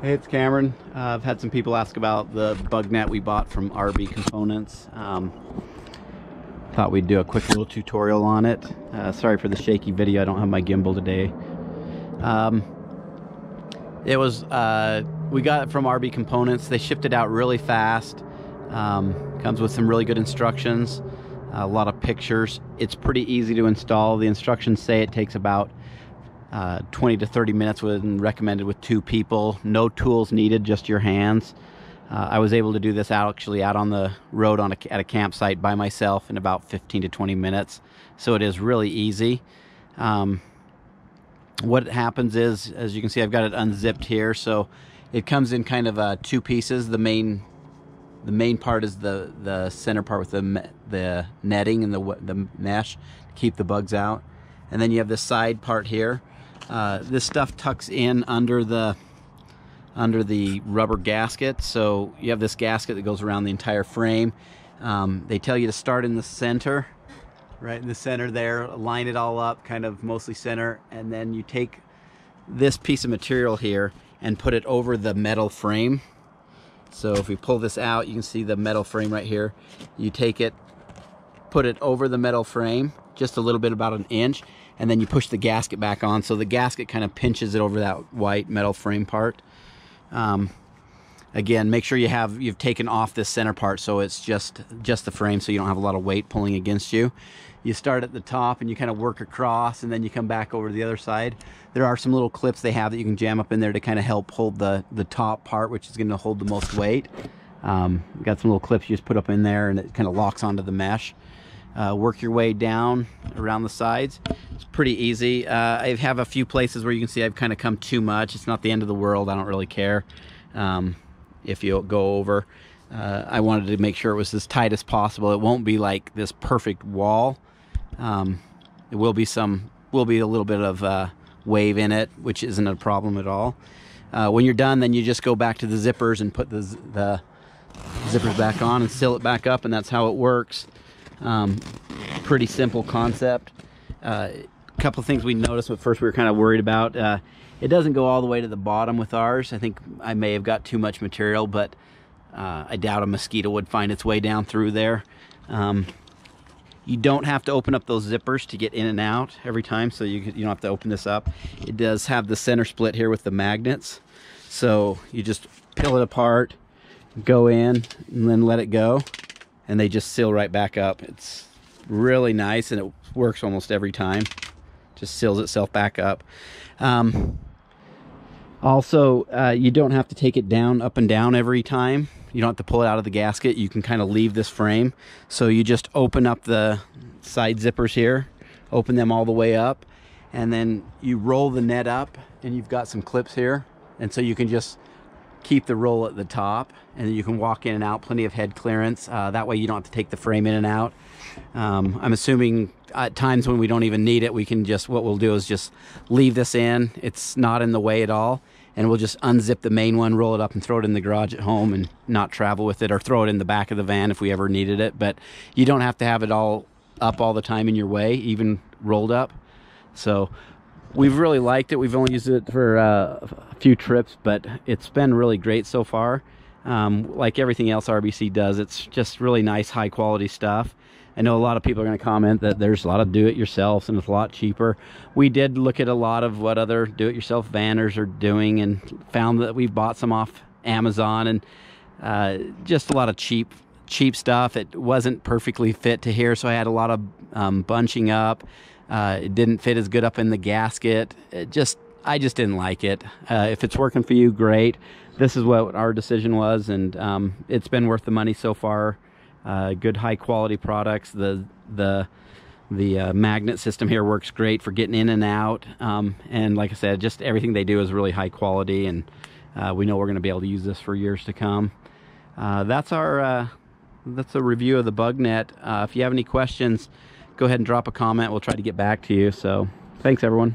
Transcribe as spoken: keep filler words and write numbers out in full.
Hey, it's Cameron. Uh, I've had some people ask about the bug net we bought from R B Components. Um, thought we'd do a quick little tutorial on it. Uh, sorry for the shaky video, I don't have my gimbal today. Um, it was, uh, we got it from R B Components. They shipped it out really fast. Um, comes with some really good instructions, a lot of pictures. It's pretty easy to install. The instructions say it takes about Uh, twenty to thirty minutes, when recommended with two people. No tools needed, just your hands. Uh, I was able to do this out actually out on the road on a, at a campsite by myself in about fifteen to twenty minutes. So it is really easy. Um, what happens is, as you can see, I've got it unzipped here. So it comes in kind of uh, two pieces. The main, the main part is the the center part with the the netting and the the mesh to keep the bugs out. And then you have this side part here. Uh, this stuff tucks in under the under the rubber gasket, so you have this gasket that goes around the entire frame. Um, they tell you to start in the center, right in the center there, line it all up, kind of mostly center, and then you take this piece of material here and put it over the metal frame. So if we pull this out, you can see the metal frame right here. You take it, put it over the metal frame, just a little bit, about an inch, and then you push the gasket back on, so the gasket kind of pinches it over that white metal frame part. Um, again, make sure you have you've taken off this center part, so it's just just the frame, so you don't have a lot of weight pulling against you. You start at the top and you kind of work across, and then you come back over to the other side. There are some little clips they have that you can jam up in there to kind of help hold the the top part, which is going to hold the most weight. Um, got some little clips you just put up in there, and it kind of locks onto the mesh. Uh, work your way down around the sides. It's pretty easy. Uh, I have a few places where you can see I've kind of come too much. It's not the end of the world. I don't really care um, if you go over. Uh, I wanted to make sure it was as tight as possible. It won't be like this perfect wall. Um, it will be some, will be a little bit of uh, wave in it, which isn't a problem at all. Uh, when you're done, then you just go back to the zippers and put the, the zippers back on and seal it back up, and that's how it works. Um, pretty simple concept. A uh, couple of things we noticed, but first we were kind of worried about. Uh, it doesn't go all the way to the bottom with ours. I think I may have got too much material, but uh, I doubt a mosquito would find its way down through there. Um, you don't have to open up those zippers to get in and out every time, so you, you don't have to open this up. It does have the center split here with the magnets. So you just peel it apart, go in, and then let it go, and they just seal right back up. It's really nice, and it works almost every time. Just seals itself back up. Um, also, uh, you don't have to take it down, up and down every time. You don't have to pull it out of the gasket. You can kind of leave this frame. So you just open up the side zippers here, open them all the way up, and then you roll the net up, and you've got some clips here. And so you can just keep the roll at the top, and you can walk in and out, plenty of head clearance. Uh, that way you don't have to take the frame in and out. Um, I'm assuming at times when we don't even need it, we can just, what we'll do is just leave this in. It's not in the way at all. And we'll just unzip the main one, roll it up, and throw it in the garage at home and not travel with it, or throw it in the back of the van if we ever needed it. But you don't have to have it all up all the time in your way, even rolled up. So we've really liked it. We've only used it for uh, a few trips, but it's been really great so far. Um, like everything else R B C does, it's just really nice, high quality stuff. I know a lot of people are going to comment that there's a lot of do-it-yourselves and it's a lot cheaper. We did look at a lot of what other do-it-yourself vanners are doing, and found that we've bought some off Amazon, and uh, just a lot of cheap cheap stuff. It wasn't perfectly fit to here, so I had a lot of um, bunching up. Uh, it didn't fit as good up in the gasket. It just, I just didn't like it. Uh, if it's working for you, great. This is what our decision was, and um, it's been worth the money so far. Uh, good high quality products. The the the uh, magnet system here works great for getting in and out. Um, and like I said, just everything they do is really high quality, and uh, we know we're going to be able to use this for years to come. Uh, that's our uh, that's a review of the bug net. Uh, if you have any questions, go ahead and drop a comment. We'll try to get back to you. So thanks, everyone.